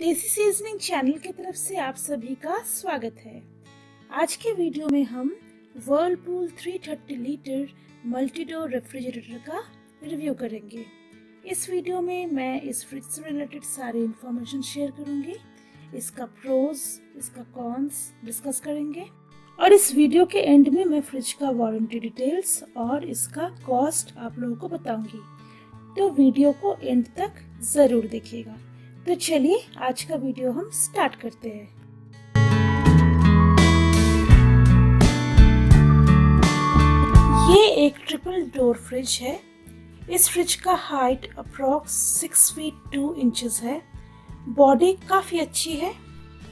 देसी seasoning channel की तरफ से आप सभी का स्वागत है। आज के वीडियो में हम वर्लपूल 330 लीटर मल्टीडोर रेफ्रिजरेटर का रिव्यू करेंगे। इस वीडियो में मैं इस फ्रिज से रिलेटेड सारी इन्फॉर्मेशन शेयर करूंगी, इसका प्रोज, इसका कॉन्स डिस्कस करेंगे और इस वीडियो के एंड में मैं फ्रिज का वारंटी डिटेल्स और इसका कॉस्ट आप लोगों को बताऊंगी, तो वीडियो को एंड तक जरूर देखिएगा। तो चलिए आज का वीडियो हम स्टार्ट करते हैं। ये एक ट्रिपल डोर फ्रिज है। इस फ्रिज का हाइट अप्रॉक्स 6 फीट 2 इंचेस है। बॉडी काफ़ी अच्छी है।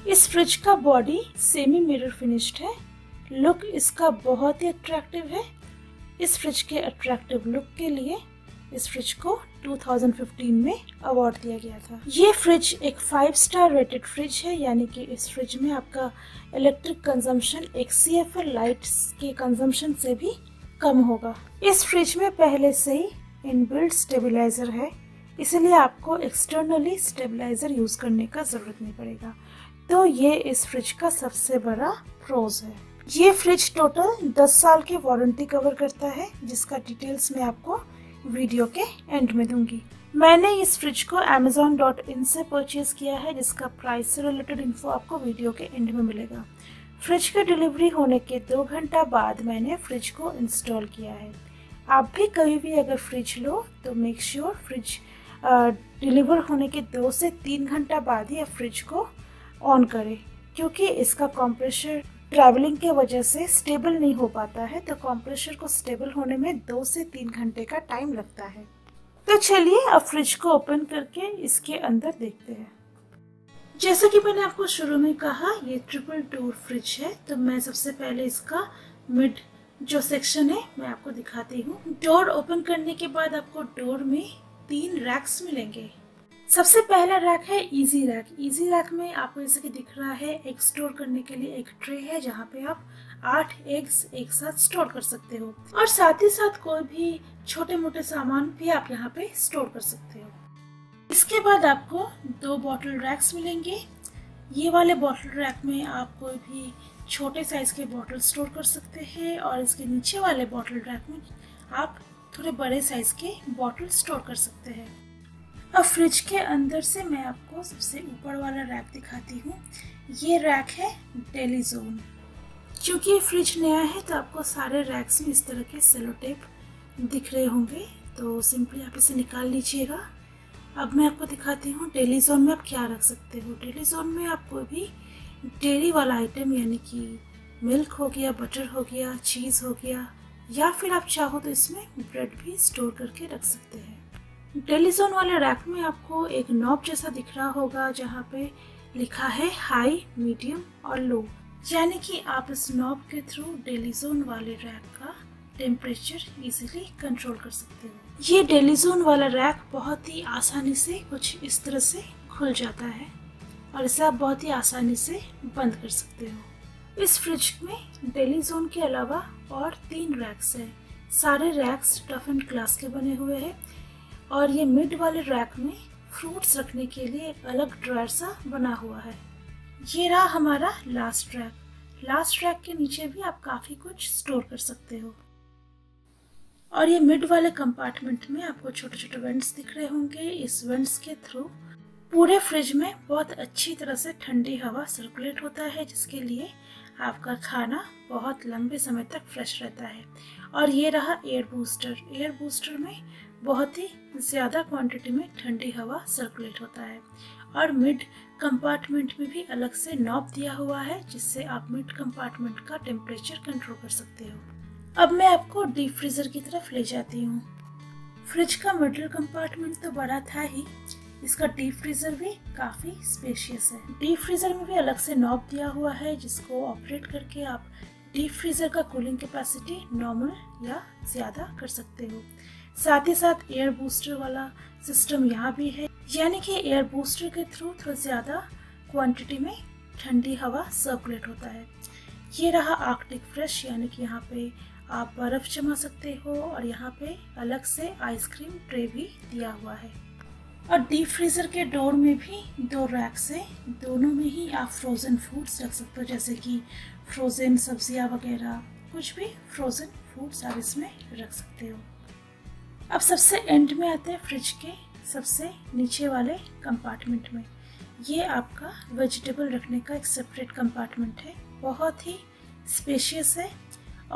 इस फ्रिज का बॉडी सेमी मिरर फिनिश्ड है। लुक इसका बहुत ही अट्रैक्टिव है। इस फ्रिज के अट्रैक्टिव लुक के लिए इस फ्रिज को 2015 में अवार्ड दिया गया था। ये फ्रिज एक 5 स्टार रेटेड फ्रिज है, यानी कि इस फ्रिज में आपका इलेक्ट्रिक कंजम्पशन एक CFL लाइट्स के कंजम्पशन से भी कम होगा। इस फ्रिज में पहले से ही इनबिल्ट स्टेबलाइजर है, इसलिए आपको एक्सटर्नली स्टेबलाइजर यूज़ करने का ज़रूरत नहीं पड़ेगा। तो ये इस फ्रिज का सबसे बड़ा प्रोज है। ये फ्रिज टोटल 10 साल की वारंटी कवर करता है, जिसका डिटेल्स मैं आपको वीडियो के एंड में दूंगी। मैंने इस फ्रिज को amazon.in से परचेज़ किया है, जिसका प्राइस से रिलेटेड इन्फो आपको वीडियो के एंड में मिलेगा। फ्रिज के डिलीवरी होने के 2 घंटा बाद मैंने फ्रिज को इंस्टॉल किया है। आप भी कभी भी अगर फ्रिज लो तो मेक श्योर फ्रिज डिलीवर होने के 2 से 3 घंटा बाद ही आप फ्रिज को ऑन करें, क्योंकि इसका कंप्रेशर ट्रैवलिंग के वजह से स्टेबल नहीं हो पाता है। तो कंप्रेशर को स्टेबल होने में 2 से 3 घंटे का टाइम लगता है। तो चलिए अब फ्रिज को ओपन करके इसके अंदर देखते हैं। जैसा कि मैंने आपको शुरू में कहा, ये ट्रिपल डोर फ्रिज है, तो मैं सबसे पहले इसका मिड जो सेक्शन है मैं आपको दिखाती हूँ। डोर ओपन करने के बाद आपको डोर में 3 रैक्स मिलेंगे। सबसे पहला रैक है इजी रैक। इजी रैक में आपको जैसे कि दिख रहा है एग स्टोर करने के लिए एक ट्रे है, जहाँ पे आप 8 एग्स एक साथ स्टोर कर सकते हो और साथ ही साथ कोई भी छोटे मोटे सामान भी आप यहाँ पे स्टोर कर सकते हो। इसके बाद आपको 2 बॉटल रैक्स मिलेंगे। ये वाले बॉटल रैक में आप कोई भी छोटे साइज के बॉटल स्टोर कर सकते हैं और इसके नीचे वाले बॉटल रैक में आप थोड़े बड़े साइज के बॉटल स्टोर कर सकते हैं। अब फ्रिज के अंदर से मैं आपको सबसे ऊपर वाला रैक दिखाती हूँ। ये रैक है डेली जोन। क्योंकि ये फ्रिज नया है तो आपको सारे रैक्स में इस तरह के सेलो टेप दिख रहे होंगे, तो सिंपली आप इसे निकाल लीजिएगा। अब मैं आपको दिखाती हूँ डेली जोन में आप क्या रख सकते हो। डेली जोन में आप कोई भी डेयरी वाला आइटम, यानी कि मिल्क हो गया, बटर हो गया, चीज़ हो गया, या फिर आप चाहो तो इसमें ब्रेड भी स्टोर करके रख सकते हैं। डेली जोन वाले रैक में आपको एक नॉब जैसा दिख रहा होगा, जहाँ पे लिखा है हाई, मीडियम और लो, यानी कि आप इस नॉब के थ्रू डेली जोन वाले रैक का टेम्परेचर इजीली कंट्रोल कर सकते हो। ये डेली जोन वाला रैक बहुत ही आसानी से कुछ इस तरह से खुल जाता है और इसे आप बहुत ही आसानी से बंद कर सकते हो। इस फ्रिज में डेली जोन के अलावा और 3 रैक्स हैं। सारे रैक्स टफ एंड ग्लास के बने हुए हैं और ये मिड वाले रैक में फ्रूट्स रखने के लिए एक अलग ड्रायर सा बना हुआ है। ये रहा हमारा लास्ट रैक। लास्ट रैक के नीचे भी आप काफ़ी कुछ स्टोर कर सकते हो और ये मिड वाले कंपार्टमेंट में आपको छोटे छोटे वेंट्स दिख रहे होंगे। इस वेंट्स के थ्रू पूरे फ्रिज में बहुत अच्छी तरह से ठंडी हवा सर्कुलेट होता है, जिसके लिए आपका खाना बहुत लंबे समय तक फ्रेश रहता है। और ये रहा एयर बूस्टर। एयर बूस्टर में बहुत ही ज़्यादा क्वांटिटी में ठंडी हवा सर्कुलेट होता है और मिड कंपार्टमेंट में भी अलग से नॉब दिया हुआ है, जिससे आप मिड कंपार्टमेंट का टेम्परेचर कंट्रोल कर सकते हो। अब मैं आपको डीप फ्रीज़र की तरफ ले जाती हूँ। फ्रिज का मिडल कंपार्टमेंट तो बड़ा था ही, इसका डीप फ्रीज़र भी काफ़ी स्पेशियस है। डीप फ्रीज़र में भी अलग से नॉब दिया हुआ है, जिसको ऑपरेट करके आप डीप फ्रीज़र का कूलिंग कैपेसिटी नॉर्मल या ज़्यादा कर सकते हो। साथ ही साथ एयर बूस्टर वाला सिस्टम यहाँ भी है, यानी कि एयर बूस्टर के थ्रू थोड़ा ज़्यादा क्वांटिटी में ठंडी हवा सर्कुलेट होता है। ये रहा आर्कटिक फ्रेश, यानी कि यहाँ पे आप बर्फ़ जमा सकते हो और यहाँ पे अलग से आइसक्रीम ट्रे भी दिया हुआ है। और डीप फ्रीज़र के डोर में भी दो रैक्स है, दोनों में ही आप फ्रोज़न फूड्स रख सकते हो, जैसे कि फ्रोज़न सब्जियां वगैरह, कुछ भी फ्रोज़न फूड्स आप इसमें रख सकते हो। अब सबसे एंड में आते हैं फ्रिज के सबसे नीचे वाले कंपार्टमेंट में। ये आपका वेजिटेबल रखने का एक सेपरेट कंपार्टमेंट है, बहुत ही स्पेशियस है।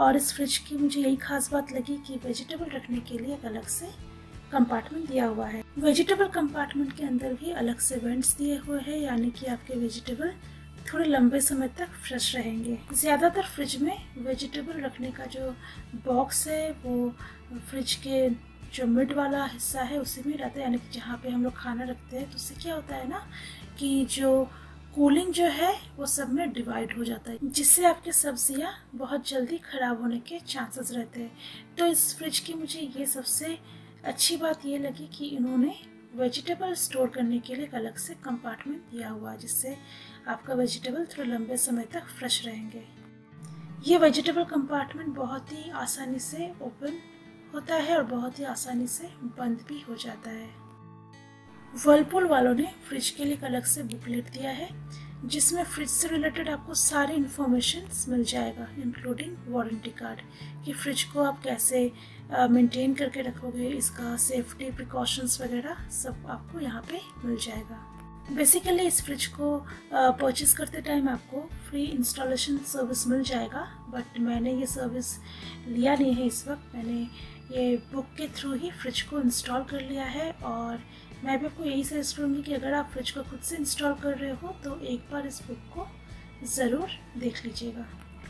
और इस फ्रिज की मुझे यही खास बात लगी कि वेजिटेबल रखने के लिए एक अलग से कंपार्टमेंट दिया हुआ है। वेजिटेबल कंपार्टमेंट के अंदर भी अलग से वेंट्स दिए हुए हैं, यानी कि आपके वेजिटेबल थोड़े लंबे समय तक फ्रेश रहेंगे। ज़्यादातर फ्रिज में वेजिटेबल रखने का जो बॉक्स है वो फ्रिज के जो मिड वाला हिस्सा है उसी में रहता है, यानी कि जहाँ पे हम लोग खाना रखते हैं। तो उससे क्या होता है ना कि जो कूलिंग जो है वो सब में डिवाइड हो जाता है, जिससे आपकी सब्जियाँ बहुत जल्दी ख़राब होने के चांसेस रहते हैं। तो इस फ्रिज की मुझे ये सबसे अच्छी बात ये लगी कि इन्होंने वेजिटेबल स्टोर करने के लिए एक अलग से कंपार्टमेंट दिया हुआ, जिससे आपका वेजिटेबल थोड़े लंबे समय तक फ्रेश रहेंगे। ये वेजिटेबल कंपार्टमेंट बहुत ही आसानी से ओपन होता है और बहुत ही आसानी से बंद भी हो जाता है। व्हर्लपूल वालों ने फ्रिज के लिए एक अलग से बुकलेट दिया है, जिसमें फ्रिज से रिलेटेड आपको सारे इन्फॉर्मेशंस मिल जाएगा, इंक्लूडिंग वारंटी कार्ड कि फ्रिज को आप कैसे मेंटेन करके रखोगे, इसका सेफ्टी प्रिकॉशंस वगैरह सब आपको यहाँ पे मिल जाएगा। बेसिकली इस फ्रिज को परचेज़ करते टाइम आपको फ्री इंस्टॉलेशन सर्विस मिल जाएगा, बट मैंने ये सर्विस लिया नहीं है इस वक्त, मैंने ये बुक के थ्रू ही फ्रिज को इंस्टॉल कर लिया है। और मैं भी आपको यही सजेस्ट करूँगी कि अगर आप फ्रिज को खुद से इंस्टॉल कर रहे हो तो एक बार इस बुक को ज़रूर देख लीजिएगा।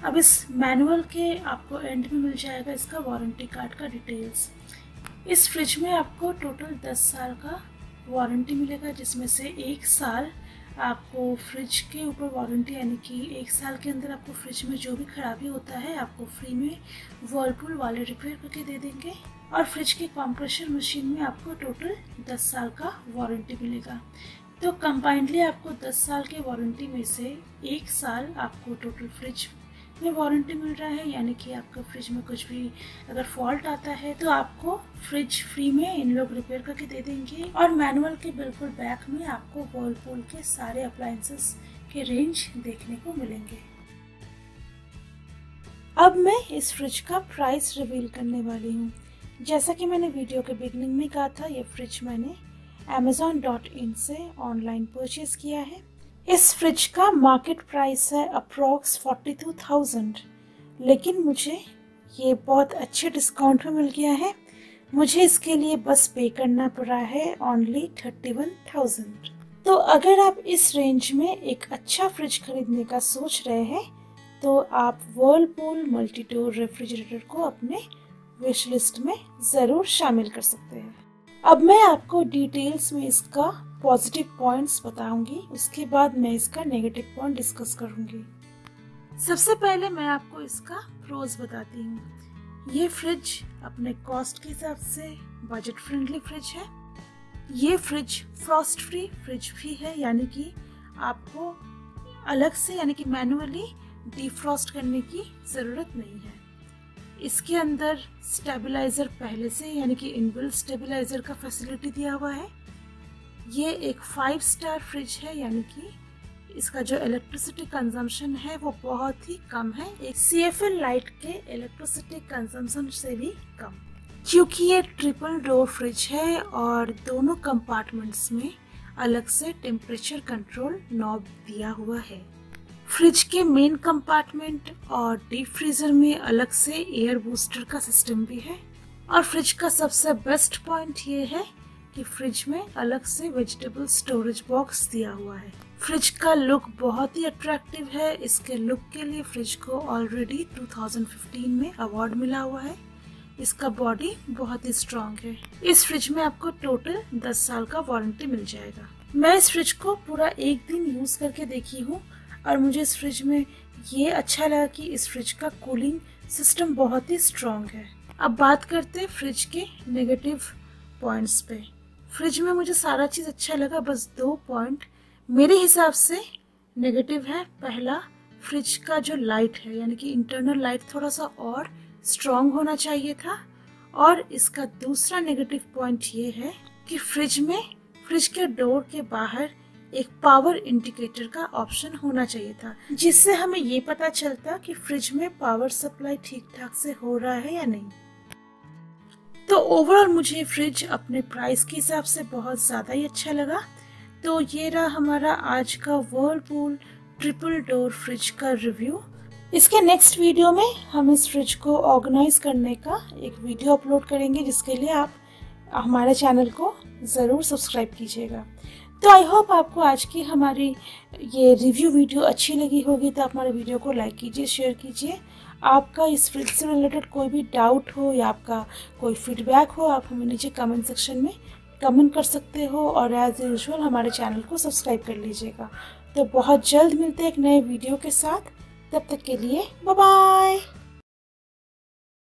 अब इस मैनुअल के आपको एंड में मिल जाएगा इसका वारंटी कार्ड का डिटेल्स। इस फ्रिज में आपको टोटल 10 साल का वारंटी मिलेगा, जिसमें से एक साल आपको फ्रिज के ऊपर वारंटी, यानी कि एक साल के अंदर आपको फ्रिज में जो भी खराबी होता है आपको फ्री में व्हर्लपूल वाले रिपेयर करके दे देंगे। और फ्रिज की कंप्रेशर मशीन में आपको टोटल 10 साल का वारंटी मिलेगा। तो कंबाइंडली आपको 10 साल के वारंटी में से एक साल आपको टोटल फ्रिज में वारंटी मिल रहा है, यानी कि आपका फ्रिज में कुछ भी अगर फॉल्ट आता है तो आपको फ्रिज फ्री में इन लोग रिपेयर करके दे देंगे। और मैनुअल के बिल्कुल बैक में आपको व्हर्लपूल के सारे अप्लायंसेस के रेंज देखने को मिलेंगे। अब मैं इस फ्रिज का प्राइस रिवील करने वाली हूँ। जैसा कि मैंने वीडियो के बिगनिंग में कहा था, ये फ्रिज मैंने amazon.in से ऑनलाइन परचेज़ किया है। इस फ्रिज का मार्केट प्राइस है अप्रॉक्स 42,000, लेकिन मुझे ये बहुत अच्छे डिस्काउंट में मिल गया है। मुझे इसके लिए बस पे करना पड़ा है ओनली 31,000। तो अगर आप इस रेंज में एक अच्छा फ्रिज खरीदने का सोच रहे हैं तो आप व्हर्लपूल मल्टीडोर रेफ्रिजरेटर को अपने विश लिस्ट में ज़रूर शामिल कर सकते हैं। अब मैं आपको डिटेल्स में इसका पॉजिटिव पॉइंट्स बताऊंगी, उसके बाद मैं इसका नेगेटिव पॉइंट डिस्कस करूंगी। सबसे पहले मैं आपको इसका प्रोज बताती हूँ। ये फ्रिज अपने कॉस्ट के हिसाब से बजट फ्रेंडली फ्रिज है। ये फ्रिज फ्रॉस्ट फ्री फ्रिज भी है, यानी कि आपको अलग से यानी कि मैनुअली डिफ्रॉस्ट करने की ज़रूरत नहीं है। इसके अंदर स्टेबलाइज़र पहले से यानी कि इनबिल्ट स्टेबलाइज़र का फैसिलिटी दिया हुआ है। ये एक 5 स्टार फ्रिज है, यानी कि इसका जो इलेक्ट्रिसिटी कंजम्पशन है वो बहुत ही कम है, एक CFL लाइट के इलेक्ट्रिसिटी कंजम्पशन से भी कम। क्योंकि ये ट्रिपल डोर फ्रिज है और दोनों कंपार्टमेंट्स में अलग से टेम्परेचर कंट्रोल नॉब दिया हुआ है। फ्रिज के मेन कंपार्टमेंट और डीप फ्रीज़र में अलग से एयर बूस्टर का सिस्टम भी है। और फ्रिज का सबसे बेस्ट पॉइंट ये है कि फ्रिज में अलग से वेजिटेबल स्टोरेज बॉक्स दिया हुआ है। फ्रिज का लुक बहुत ही अट्रैक्टिव है। इसके लुक के लिए फ्रिज को ऑलरेडी 2015 में अवार्ड मिला हुआ है। इसका बॉडी बहुत ही स्ट्रांग है। इस फ्रिज में आपको टोटल 10 साल का वारंटी मिल जाएगा। मैं इस फ्रिज को पूरा एक दिन यूज़ करके देखी हूँ और मुझे इस फ्रिज में ये अच्छा लगा कि इस फ्रिज का कूलिंग सिस्टम बहुत ही स्ट्रांग है। अब बात करते हैं फ्रिज के नेगेटिव पॉइंट्स पे। फ्रिज में मुझे सारा चीज़ अच्छा लगा, बस 2 पॉइंट मेरे हिसाब से नेगेटिव है। पहला, फ्रिज का जो लाइट है यानी कि इंटरनल लाइट थोड़ा सा और स्ट्रांग होना चाहिए था। और इसका दूसरा नेगेटिव पॉइंट ये है कि फ्रिज में फ्रिज के डोर के बाहर एक पावर इंडिकेटर का ऑप्शन होना चाहिए था, जिससे हमें ये पता चलता कि फ्रिज में पावर सप्लाई ठीक ठाक से हो रहा है या नहीं। तो ओवरऑल मुझे फ्रिज अपने प्राइस के हिसाब से बहुत ज़्यादा ही अच्छा लगा। तो ये रहा हमारा आज का व्हर्लपूल ट्रिपल डोर फ्रिज का रिव्यू। इसके नेक्स्ट वीडियो में हम इस फ्रिज को ऑर्गेनाइज करने का एक वीडियो अपलोड करेंगे, जिसके लिए आप हमारे चैनल को ज़रूर सब्सक्राइब कीजिएगा। तो आई होप आपको आज की हमारी ये रिव्यू वीडियो अच्छी लगी होगी। तो आप हमारे वीडियो को लाइक कीजिए, शेयर कीजिए। आपका इस फ्रिज से रिलेटेड कोई भी डाउट हो या आपका कोई फीडबैक हो, आप हमें नीचे कमेंट सेक्शन में कमेंट कर सकते हो। और एज यूजुअल हमारे चैनल को सब्सक्राइब कर लीजिएगा। तो बहुत जल्द मिलते हैं एक नए वीडियो के साथ। तब तक के लिए बाय बाय।